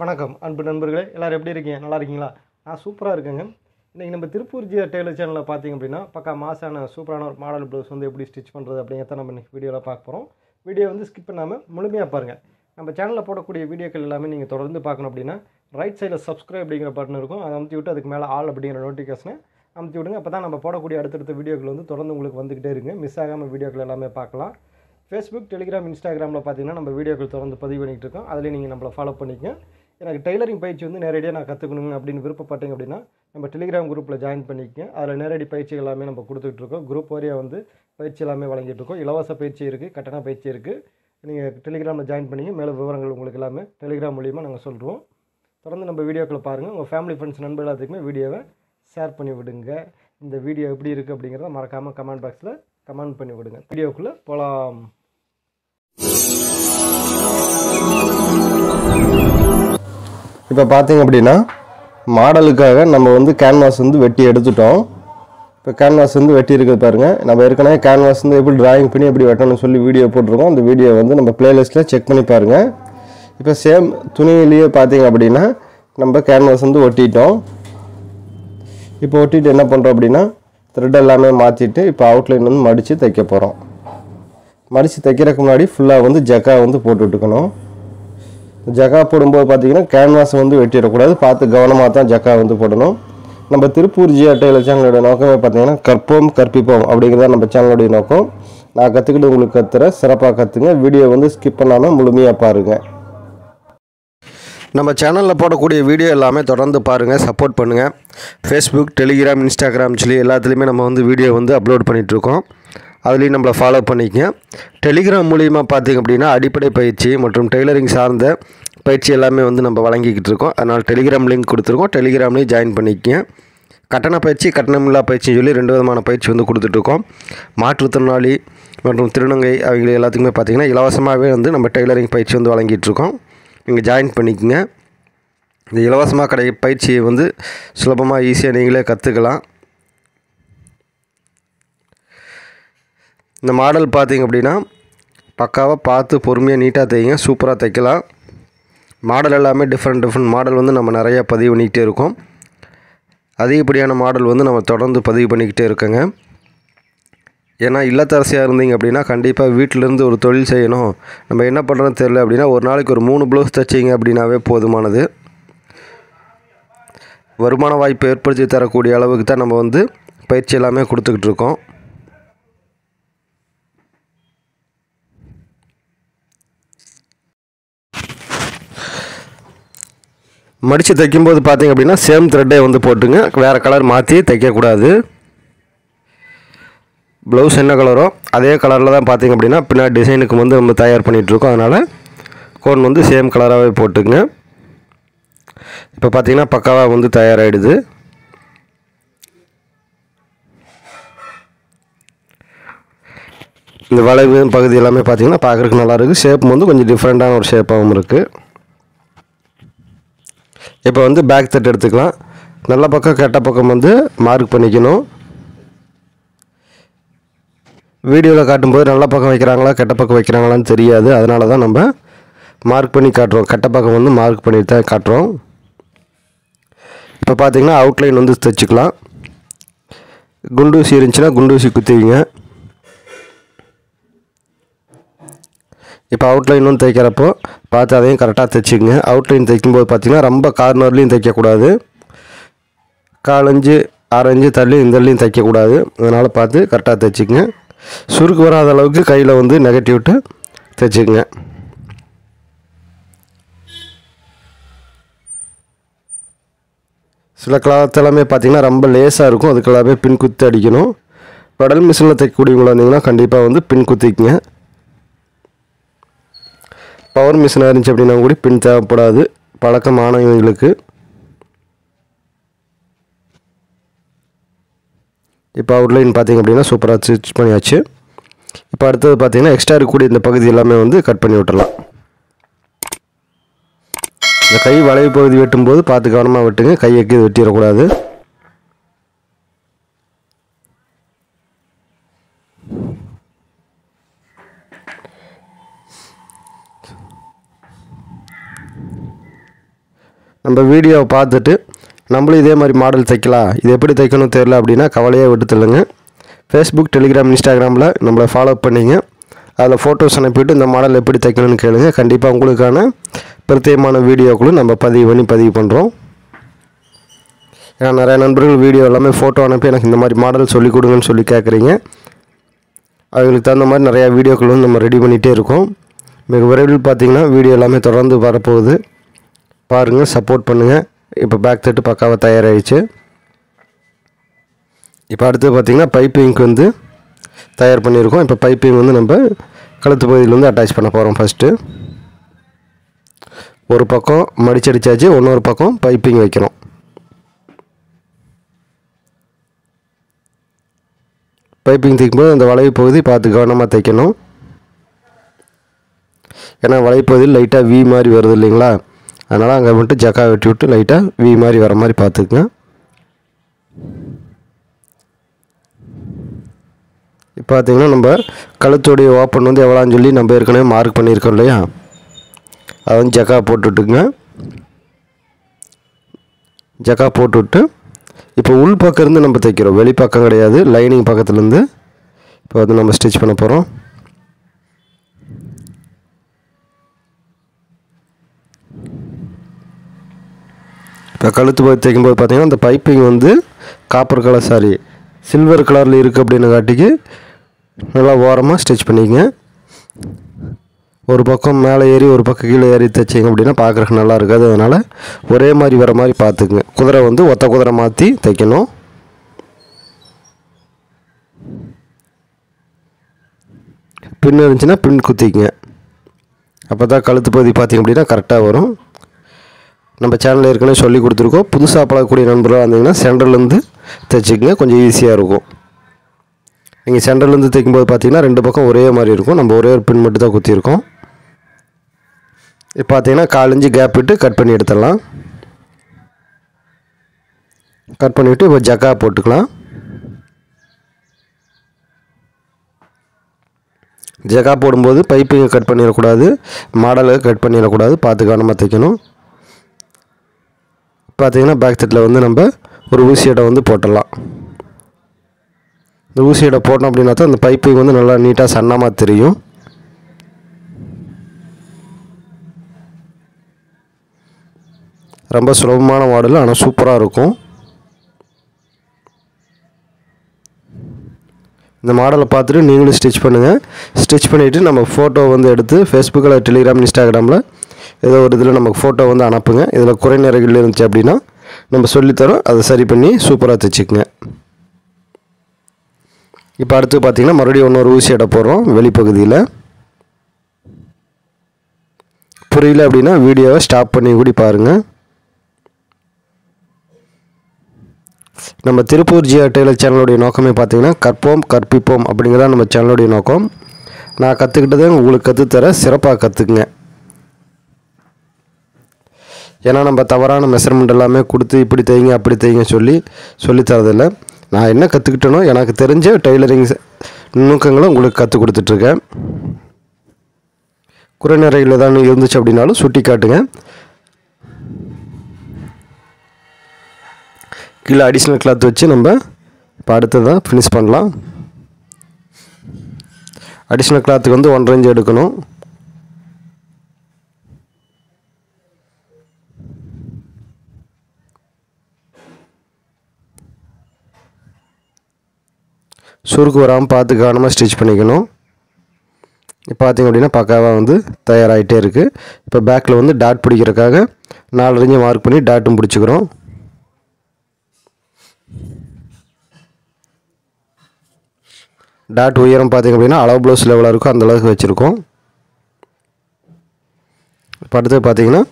வணக்கம் அன்பு நண்பர்களே, எல்லோரும் எப்படி இருக்கீங்க? நல்லா இருக்கீங்களா? நான் சூப்பராக இருக்கேங்க. இன்றைக்கி நம்ம திருப்பூர் ஜிஆர் டெய்லர் சேனலில் பார்த்திங்க அப்படின்னா பக்கா மாசான சூப்பரான ஒரு மாடல் ப்ளவுஸ் வந்து எப்படி ஸ்டிச் பண்ணுறது அப்படிங்கிறத நம்ம இன்றைக்கி வீடியோவில் பார்க்க போகிறோம். வீடியோ வந்து ஸ்கிப் பண்ணாமல் முழுமையாக பாருங்கள். நம்ம சேனலில் போடக்கூடிய வீடியோக்கள் எல்லாமே நீங்கள் தொடர்ந்து பார்க்கணும் அப்படின்னா ரைட் சைடில் சப்ஸ்கிரைப் அப்படிங்கிற பட்டன் இருக்கும், அதை அமுத்தி விட்டு அதுக்கு மேலே ஆல் அப்படிங்கிற நோட்டிஃபிகேஷனை அமுத்தி விடுங்க. அப்போ தான் நம்ம போடக்கூடிய அடுத்தடுத்த வீடியோக்கள் வந்து தொடர்ந்து உங்களுக்கு வந்துக்கிட்டே இருக்குங்க. மிஸ் ஆகாமல் வீடியோக்கள் எல்லாமே பார்க்கலாம். ஃபேஸ்புக், டெலிகிராம், இன்ஸ்டாகிராமில் பார்த்திங்கன்னா நம்ம வீடியோக்கள் தொடர்ந்து பதிவு பண்ணிகிட்டு இருக்கோம். அதிலே நீங்கள் நம்மளை ஃபாலோ பண்ணிக்கங்க. எனக்கு டெய்லரிங் பயிற்சி வந்து நேரடியாக நான் கற்றுக்கணுங்க அப்படின்னு விருப்பப்பட்டீங்க அப்படின்னா நம்ம டெலிகிராம் குரூப்பில் ஜாயின் பண்ணிக்கங்க. அதில் நேரடி பயிற்சி எல்லாமே நம்ம கொடுத்துட்ருக்கோம். குரூப் வாரியாக வந்து பயிற்சி எல்லாமே வழங்கிட்டுருக்கோம். இலவச பயிற்சி இருக்குது, கட்டண பயிற்சி இருக்குது. நீங்கள் டெலிகிராமில் ஜாயின் பண்ணிங்க. மேலே விவரங்கள் உங்களுக்கு எல்லாமே டெலிகிராம் மூலிமா நாங்கள் சொல்கிறோம். தொடர்ந்து நம்ம வீடியோக்களை பாருங்கள். உங்கள் ஃபேமிலி, ஃப்ரெண்ட்ஸ், நண்பர் எல்லாத்துக்குமே வீடியோவை ஷேர் பண்ணி விடுங்க. இந்த வீடியோ எப்படி இருக்குது அப்படிங்கிறத மறக்காமல் கமெண்ட் பாக்ஸில் கமெண்ட் பண்ணி விடுங்க. வீடியோக்குள்ளே போகலாம். இப்போ பார்த்திங்க அப்படின்னா மாடலுக்காக நம்ம வந்து கேன்வாஸ் வந்து வெட்டி எடுத்துட்டோம். இப்போ கேன்வாஸ் வந்து வெட்டி இருக்குது பாருங்கள். நம்ம ஏற்கனவே கேன்வாஸ் வந்து எப்படி ட்ராயிங் பண்ணி எப்படி வெட்டணும்னு சொல்லி வீடியோ போட்டிருக்கோம். அந்த வீடியோ வந்து நம்ம ப்ளேலிஸ்ட்டில் செக் பண்ணி பாருங்கள். இப்போ சேம் துணியிலேயே பார்த்திங்க அப்படின்னா நம்ம கேன்வாஸ் வந்து ஒட்டிட்டோம். இப்போ ஒட்டிட்டு என்ன பண்ணுறோம் அப்படின்னா த்ரெட் எல்லாமே மாற்றிட்டு இப்போ அவுட்லைன் வந்து மடித்து தைக்க போகிறோம். மடித்து தைக்கிறதுக்கு முன்னாடி ஃபுல்லாக வந்து ஜக்கா வந்து போட்டுவிட்டுக்கணும். ஜக்கா போடும்போது பார்த்திங்கன்னா கேன்வாஸை வந்து வெட்டிடக்கூடாது, பார்த்து கவனமாக தான் ஜக்கா வந்து போடணும். நம்ம திருப்பூர் ஜிஆர் டெய்லர் சேனலோட நோக்கமே பார்த்திங்கன்னா கற்போம் கற்பிப்போம் அப்படிங்கிறத நம்ம சேனலுடைய நோக்கம். நான் கற்றுக்கிட்டு உங்களுக்கு கற்றுற சிறப்பாக கற்றுங்க. வீடியோ வந்து ஸ்கிப் பண்ணாமல் முழுமையாக பாருங்கள். நம்ம சேனலில் போடக்கூடிய வீடியோ எல்லாமே தொடர்ந்து பாருங்கள், சப்போர்ட் பண்ணுங்கள். ஃபேஸ்புக், டெலிகிராம், இன்ஸ்டாகிராம் சொல்லி எல்லாத்துலேயுமே நம்ம வந்து வீடியோ வந்து அப்லோட் பண்ணிகிட்ருக்கோம். அதுலேயும் நம்மளை ஃபாலோ பண்ணிக்கங்க. டெலிகிராம் மூலிமா பார்த்திங்க அப்படின்னா அடிப்படை பயிற்சி மற்றும் டெய்லரிங் சார்ந்த பயிற்சி எல்லாமே வந்து நம்ம வழங்கிக்கிட்டு இருக்கோம். அதனால் டெலிகிராம் லிங்க் கொடுத்துருக்கோம், டெலிகிராம்லேயும் ஜாயின் பண்ணிக்கங்க. கட்டண பயிற்சி, கட்டணமில்லா பயிற்சின்னு சொல்லி ரெண்டு விதமான பயிற்சி வந்து கொடுத்துட்ருக்கோம். மாற்றுத்திறனாளி மற்றும் திருநங்கை அவங்க எல்லாத்துக்குமே பார்த்திங்கன்னா இலவசமாகவே வந்து நம்ம டெய்லரிங் பயிற்சி வந்து வழங்கிட்டுருக்கோம். நீங்கள் ஜாயின் பண்ணிக்கங்க. இந்த இலவசமாக கிடைக்கிற பயிற்சியை வந்து சுலபமாக ஈஸியாக நீங்களே கற்றுக்கலாம். இந்த மாடல் பார்த்திங்க அப்படின்னா பக்காவாக பார்த்து பொறுமையாக நீட்டாக தைங்க, சூப்பராக தைக்கலாம். மாடல் எல்லாமே டிஃப்ரெண்ட் மாடல் வந்து நம்ம நிறையா பதிவு பண்ணிக்கிட்டே இருக்கோம். அதிகப்படியான மாடல் வந்து நம்ம தொடர்ந்து பதிவு பண்ணிக்கிட்டே இருக்கோங்க. ஏன்னா இல்லத்தரசியாக இருந்தீங்க அப்படின்னா கண்டிப்பாக வீட்டிலேருந்து ஒரு தொழில் செய்யணும், நம்ம என்ன பண்ணுறதுன்னு தெரியல அப்படின்னா ஒரு நாளைக்கு ஒரு 3 ப்ளவுஸ் தைச்சிங்க அப்படின்னாவே போதுமானது. வருமான வாய்ப்பை ஏற்படுத்தி தரக்கூடிய அளவுக்கு தான் நம்ம வந்து பயிற்சி எல்லாமே கொடுத்துக்கிட்டு இருக்கோம். மடித்து தைக்கும்போது பார்த்திங்க அப்படின்னா சேம் த்ரெட்டே வந்து போட்டுங்க, வேறு கலர் மாற்றி தைக்கக்கூடாது. ப்ளவுஸ் என்ன கலரோ அதே கலரில் தான் பார்த்திங்க அப்படின்னா பின்னாடி டிசைனுக்கு வந்து நம்ம தயார் பண்ணிகிட்ருக்கோம். அதனால் கோன் வந்து சேம் கலராகவே போட்டுங்க. இப்போ பார்த்திங்கன்னா பக்காவாக வந்து தயாராகிடுது. இந்த வளைவு பகுதி எல்லாமே பார்த்திங்கன்னா பார்க்குறதுக்கு நல்லாயிருக்கு. ஷேப் வந்து கொஞ்சம் டிஃப்ரெண்ட்டான ஒரு ஷேப்பாகவும் இருக்குது. இப்போ வந்து பேக் தட் எடுத்துக்கலாம். நல்ல பக்கம் கெட்ட பக்கம் வந்து மார்க் பண்ணிக்கணும். வீடியோவில் காட்டும்போது நல்ல பக்கம் வைக்கிறாங்களா கெட்ட பக்கம் வைக்கிறாங்களான்னு தெரியாது. அதனால தான் நம்ம மார்க் பண்ணி காட்டுறோம். கெட்ட பக்கம் வந்து மார்க் பண்ணி தான் காட்டுறோம். இப்போ பார்த்திங்கன்னா அவுட்லைன் வந்து தைச்சிக்கலாம். குண்டூசி இருந்துச்சுன்னா குண்டூசி குத்திவிங்க. இப்போ அவுட்லைன் வந்து தைக்கிறப்போ பார்த்து அதையும் கரெக்டாக தைச்சிங்க. அவுட்லைன் தைக்கும்போது பார்த்திங்கன்னா ரொம்ப கார்னர்லேயும் தைக்கக்கூடாது, காலஞ்சு ஆரஞ்சு தள்ளியும் இந்தள்ளியும் தைக்கக்கூடாது. அதனால் பார்த்து கரெக்டாக தைச்சிங்க. சுருக்கு வராத அளவுக்கு கையில் வந்து நெகட்டிவிட்டு தைச்சிக்கங்க. சில கிளாத் எல்லாமே பார்த்திங்கன்னா ரொம்ப லேஸாக இருக்கும், அதுக்கு எல்லாமே பின் குத்தி அடிக்கணும். பெடல் மிஷினில் தைக்கக்கூடியவங்களா இருந்தீங்கன்னா கண்டிப்பாக வந்து பின் குத்திக்குங்க. பவர் மிஷினாக இருந்துச்சு அப்படின்னா கூட பின் தேவைப்படாது பழக்கமானவங்களுக்கு. இப்போ அவுட்லைன் பார்த்திங்க அப்படின்னா சூப்பராக ஸ்டிச் பண்ணியாச்சு. இப்போ அடுத்தது பார்த்திங்கன்னா எக்ஸ்ட்ரா இருக்கக்கூடிய இந்த பகுதி எல்லாமே வந்து கட் பண்ணி விட்டுடலாம். இந்த கை வளைவு பகுதி வெட்டும்போது பார்த்து கவனமாக வெட்டுங்க, கையக்கு வெட்டிடக்கூடாது. நம்ம வீடியோவை பார்த்துட்டு நம்மளும் இதே மாதிரி மாடல் தைக்கலாம், இது எப்படி தைக்கணும் தெரியல அப்படின்னா கவலையாக விட்டு தள்ளுங்க. ஃபேஸ்புக், டெலிகிராம், இன்ஸ்டாகிராமில் நம்மளை ஃபாலோ பண்ணிங்க. அதில் ஃபோட்டோஸ் அனுப்பிவிட்டு இந்த மாடல் எப்படி தைக்கணும்னு கேளுங்க. கண்டிப்பாக உங்களுக்கான பிரத்யேகமான வீடியோக்களும் நம்ம பதிவு பண்ணுறோம். ஏன்னா நிறையா நண்பர்கள் வீடியோ எல்லாமே ஃபோட்டோ அனுப்பி எனக்கு இந்த மாதிரி மாடல் சொல்லிக் கொடுங்கன்னு சொல்லி கேட்குறீங்க. அவங்களுக்கு தகுந்த மாதிரி நிறையா வீடியோக்கள் வந்து நம்ம ரெடி பண்ணிகிட்டே இருக்கோம். மிக விரைவில் பார்த்திங்கன்னா வீடியோ எல்லாமே தொடர்ந்து வரப்போகுது. பாருங்கள், சப்போர்ட் பண்ணுங்கள். இப்போ பேக் தட்டு பக்காவாக தயாராகிடுச்சு. இப்போ அடுத்து பார்த்திங்கன்னா பைப்பிங்க்கு வந்து தயார் பண்ணியிருக்கோம். இப்போ பைப்பிங் வந்து நம்ம கழுத்து பகுதியில் வந்து அட்டாச் பண்ண போகிறோம். ஃபஸ்ட்டு ஒரு பக்கம் மடிச்சடிச்சாச்சு, இன்னொரு பக்கம் பைப்பிங் வைக்கிறோம். பைப்பிங் தைக்கும்போது அந்த வளைவு பகுதி பார்த்து கவனமாக தைக்கணும். ஏன்னா வளைப்பகுதியில் லைட்டாக வி மாதிரி வருது இல்லைங்களா, அதனால் அங்கே மட்டும் ஜக்கா வெட்டி விட்டு லைட்டாக வி மாதிரி வர மாதிரி பார்த்துக்குங்க. இப்போ பார்த்திங்கன்னா நம்ம கழுத்துடைய ஓப்பன் வந்து எவ்வளோன்னு சொல்லி நம்ம ஏற்கனவே மார்க் பண்ணியிருக்கோம் இல்லையா, அதை வந்து ஜக்கா போட்டுவிட்டுங்க. ஜக்கா போட்டுவிட்டு இப்போ உள் பக்கத்துலேருந்து நம்ம தைக்கிறோம், வெளிப்பக்கம் கிடையாது, லைனிங் பக்கத்துலேருந்து இப்போ வந்து நம்ம ஸ்டிச் பண்ண போகிறோம். இப்போ கழுத்து போய் தைக்கும்போது பார்த்திங்கன்னா அந்த பைப்பிங் வந்து காப்பர் கலர் சில்வர் கலரில் இருக்குது அப்படின்னு காட்டிக்கு நல்லா ஓரமாக ஸ்டிச் பண்ணிக்கங்க. ஒரு பக்கம் மேலே ஏறி ஒரு பக்கம் கீழே ஏறி தைச்சிங்க அப்படின்னா பார்க்குறதுக்கு நல்லா இருக்காது. அதனால் ஒரே மாதிரி வர மாதிரி பார்த்துக்குங்க. குதிரை வந்து ஒத்த குதிரை மாற்றி தைக்கணும். பின் இருந்துச்சுன்னா பின் குத்திக்குங்க. அப்போ தான் கழுத்து பகுதி பார்த்திங்க அப்படின்னா கரெக்டாக வரும். நம்ம சேனலில் ஏற்கனவே சொல்லி கொடுத்துருக்கோம். புதுசாக பழகக்கூடிய நண்பர்களாக இருந்தீங்கன்னா சென்டர்லேருந்து தைச்சிக்கங்க, கொஞ்சம் ஈஸியாக இருக்கும். நீங்கள் சென்டர்லேருந்து தைக்கும்போது பார்த்திங்கன்னா ரெண்டு பக்கம் ஒரே மாதிரி இருக்கும். நம்ம ஒரே ஒரு பின் மட்டும் தான் குத்திருக்கோம். இப்போ பார்த்திங்கன்னா காலஞ்சி கேப் விட்டு கட் பண்ணி எடுத்துடலாம். கட் பண்ணிவிட்டு இப்போ ஜக்கா போட்டுக்கலாம். ஜக்கா போடும்போது பைப்பிங்கை கட் பண்ணிடக்கூடாது, மாடலை கட் பண்ணிடக்கூடாது, பார்த்து கவனமாக தைக்கணும். பார்த்திங்கன்னா பேக் சைடில் வந்து நம்ம ஒரு ஊசியடை வந்து போட்டுடலாம். இந்த ஊசியடை போட்டோம் அப்படின்னா தான் அந்த பைப்பிங் வந்து நல்லா நீட்டாக சன்னமாக தெரியும். ரொம்ப சுலபமான மாடல், ஆனால் சூப்பராக இருக்கும். இந்த மாடலை பார்த்துட்டு நீங்களும் ஸ்டிச் பண்ணுங்கள். ஸ்டிச் பண்ணிவிட்டு நம்ம ஃபோட்டோ வந்து எடுத்து ஃபேஸ்புக்கில், டெலிகிராம், இன்ஸ்டாகிராமில் ஏதோ ஒரு இதில் நமக்கு ஃபோட்டோ வந்து அனுப்புங்க. இதில் குறை நிறைகள் இருந்துச்சு அப்படின்னா நம்ம சொல்லித்தரோம், அதை சரி பண்ணி சூப்பராக தைச்சிக்குங்க. இப்போ அடுத்து பார்த்திங்கன்னா மறுபடியும் இன்னொரு ஊசி எடை போடுறோம் வெளிப்பகுதியில். புரியல அப்படின்னா வீடியோவை ஸ்டாப் பண்ணி கூட பாருங்கள். நம்ம திருப்பூர் ஜிஆர் டெய்லர் சேனலுடைய நோக்கமே பார்த்திங்கன்னா கற்போம் கற்பிப்போம் அப்படிங்கிறதான் நம்ம சேனலுடைய நோக்கம். நான் கற்றுக்கிட்டதை உங்களுக்கு கற்றுத்தர, சிறப்பாக கற்றுக்குங்க. ஏன்னா நம்ம தவறான மெஷர்மெண்ட் எல்லாமே கொடுத்து இப்படி தைங்க அப்படி தைங்க சொல்லித்தரதில்லை. நான் என்ன கற்றுக்கிட்டேனோ எனக்கு தெரிஞ்ச டெய்லரிங் நுணுக்கங்களை உங்களுக்கு கற்றுக் கொடுத்துட்ருக்கேன். குறை நிறையில் தான் இருந்துச்சு அப்படின்னாலும் சுட்டி காட்டுங்க. கீழே அடிஷ்னல் கிளாத் வச்சு நம்ம இப்போ அடுத்ததான் ஃபினிஷ் பண்ணலாம். அடிஷ்னல் கிளாத்துக்கு வந்து 1.5 இன்ச் எடுக்கணும். சுருக்கு வராமல் பார்த்து கவனமாக ஸ்டிச் பண்ணிக்கணும். இப்போ பார்த்திங்க அப்படின்னா பக்காவாக வந்து தயாராகிட்டே இருக்குது. இப்போ பேக்கில் வந்து டாட் பிடிக்கிறதுக்காக 4 இன்ச் மார்க் பண்ணி டாட்டும் பிடிச்சிக்கிறோம். டாட் உயரம் பார்த்திங்க அப்படின்னா அளவு ப்ளவுஸ் லெவலாக இருக்கும், அந்தளவுக்கு வச்சுருக்கோம். இப்போ அடுத்து பார்த்திங்கன்னா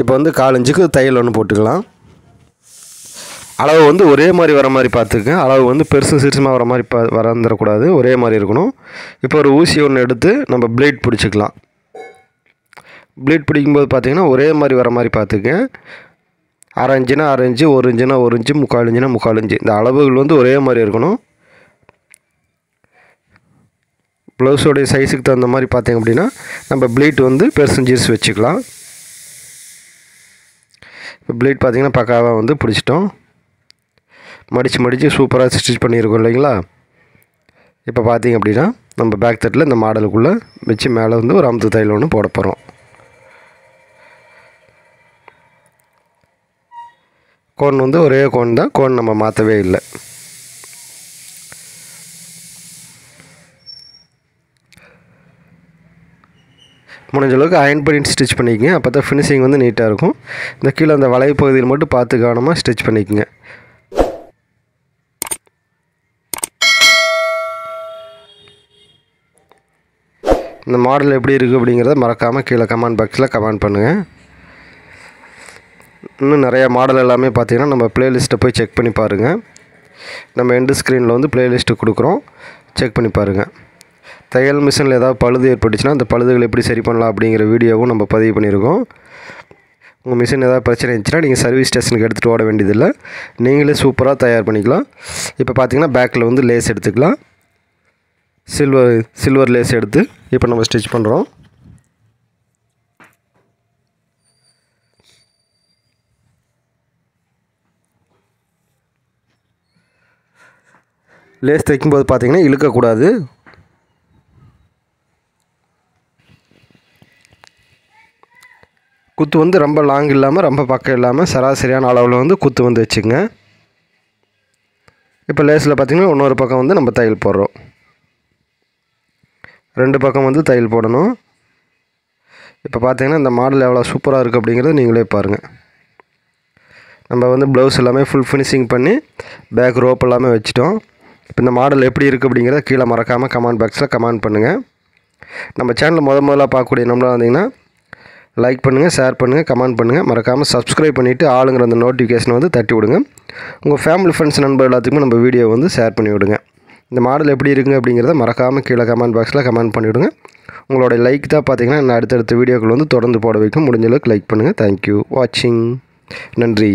இப்போ வந்து 4 இன்ச்சுக்கு தையல் ஒன்று போட்டுக்கலாம். அளவு வந்து ஒரே மாதிரி வர மாதிரி பார்த்துக்கங்க. அளவு வந்து பெருசும் சிறுசுமாக வர மாதிரி வந்துடக்கூடாது, ஒரே மாதிரி இருக்கணும். இப்போ ஒரு ஊசி ஒன்று எடுத்து நம்ம பிளேட் பிடிச்சிக்கலாம். பிளேட் பிடிக்கும்போது பார்த்திங்கன்னா ஒரே மாதிரி வர மாதிரி பார்த்துக்கங்க. 6 இன்ச்சுனா 6 இன்ச்சு, 1 இன்ச்சுனா 1 இன்ச்சு, 3/4 இன்ச்சுனா 3/4 இன்ச்சு, இந்த அளவுகள் வந்து ஒரே மாதிரி இருக்கணும். ப்ளவுஸோடைய சைஸுக்கு தகுந்த மாதிரி பார்த்திங்க அப்படின்னா நம்ம பிளேட் வந்து பெருசும் சிறுசு வச்சுக்கலாம். இப்போ ப்ளீட் பார்த்திங்கன்னா பக்காவாக வந்து பிடிச்சிட்டோம். மடித்து மடித்து சூப்பராக ஸ்டிச் பண்ணியிருக்கோம் இல்லைங்களா. இப்போ பார்த்திங்க அப்படின்னா நம்ம பேக் தட்டில் இந்த மாடலுக்குள்ளே வச்சு மேலே வந்து ஒரு அமுத்து தையல் ஒன்று போட போகிறோம். கோன் வந்து ஒரே கோன் தான், கோன் நம்ம மாற்றவே இல்லை. முடிஞ்ச அளவுக்கு அயன் பண்ணி ஸ்டிச் பண்ணிக்கங்க, அப்போ தான் ஃபினிஷிங் வந்து நீட்டாக இருக்கும். இந்த கீழே அந்த வளைவு பகுதியில் மட்டும் பார்த்து கவனமாக ஸ்டிச் பண்ணிக்கங்க. இந்த மாடல் எப்படி இருக்குது அப்படிங்கிறத மறக்காமல் கீழே கமெண்ட் பாக்ஸில் கமெண்ட் பண்ணுங்கள். இன்னும் நிறையா மாடல் எல்லாமே பார்த்திங்கன்னா நம்ம ப்ளேலிஸ்ட்டை போய் செக் பண்ணி பாருங்கள். நம்ம எண்டு ஸ்க்ரீனில் வந்து ப்ளேலிஸ்ட்டு கொடுக்குறோம், செக் பண்ணி பாருங்கள். தையல் மிஷினில் ஏதாவது பழுது ஏற்பட்டுச்சுன்னா அந்த பழுதுகள் எப்படி சரி பண்ணலாம் அப்படிங்கிற வீடியோவும் நம்ம பதிவு பண்ணியிருக்கோம். உங்கள் மிஷின் ஏதாவது பிரச்சனை இருந்துச்சுன்னா நீங்கள் சர்வீஸ் ஸ்டேஷனுக்கு எடுத்துகிட்டு ஓட வேண்டியதில்லை, நீங்களே சூப்பராக தயார் பண்ணிக்கலாம். இப்போ பார்த்திங்கன்னா பேக்கில் வந்து லேஸ் எடுத்துக்கலாம். சில்வர் லேஸ் எடுத்து இப்போ நம்ம ஸ்டிச் பண்ணுறோம். லேஸ் தைக்கும்போது பார்த்திங்கன்னா இழுக்கக்கூடாது. குத்து வந்து ரொம்ப லாங் இல்லாமல் ரொம்ப பக்கம் இல்லாமல் சராசரியான அளவில் வந்து குத்து வந்து வச்சுங்க. இப்போ லேஸில் பார்த்திங்கன்னா இன்னொரு பக்கம் வந்து நம்ம தையல் போடுறோம். ரெண்டு பக்கம் வந்து தையல் போடணும். இப்போ பார்த்திங்கன்னா இந்த மாடல் எவ்வளோ சூப்பராக இருக்குது அப்படிங்கிறது நீங்களே பாருங்கள். நம்ம வந்து ப்ளவுஸ் எல்லாமே ஃபுல் ஃபினிஷிங் பண்ணி பேக் ரோப் எல்லாமே வச்சுட்டோம். இப்போ இந்த மாடல் எப்படி இருக்குது அப்படிங்கிறத கீழே மறக்காமல் கமெண்ட் பாக்ஸில் கமெண்ட் பண்ணுங்கள். நம்ம சேனலில் முதல்ல பார்க்கக்கூடிய நம்மளாக வந்தீங்கன்னா லைக் பண்ணுங்கள், ஷேர் பண்ணுங்கள், கமெண்ட் பண்ணுங்கள். மறக்காமல் சப்ஸ்கிரைப் பண்ணிவிட்டு ஆளுங்கிற அந்த நோட்டிஃபிகேஷனை வந்து தட்டி விடுங்க. உங்கள் ஃபேமிலி ஃப்ரெண்ட்ஸ் நண்பர் எல்லாத்துக்குமே நம்ம வீடியோ வந்து ஷேர் பண்ணி விடுங்க. இந்த மாடல் எப்படி இருக்குங்க அப்படிங்கிறத மறக்காமல் கீழே கமெண்ட் பாக்ஸில் கமெண்ட் பண்ணிவிடுங்க. உங்களோட லைக் தான் பார்த்திங்கன்னா நான் அடுத்தடுத்த வீடியோக்கள் வந்து தொடர்ந்து போட வைக்கும். முடிஞ்சளவுக்கு லைக் பண்ணுங்கள். தேங்க்யூ வாட்சிங். நன்றி.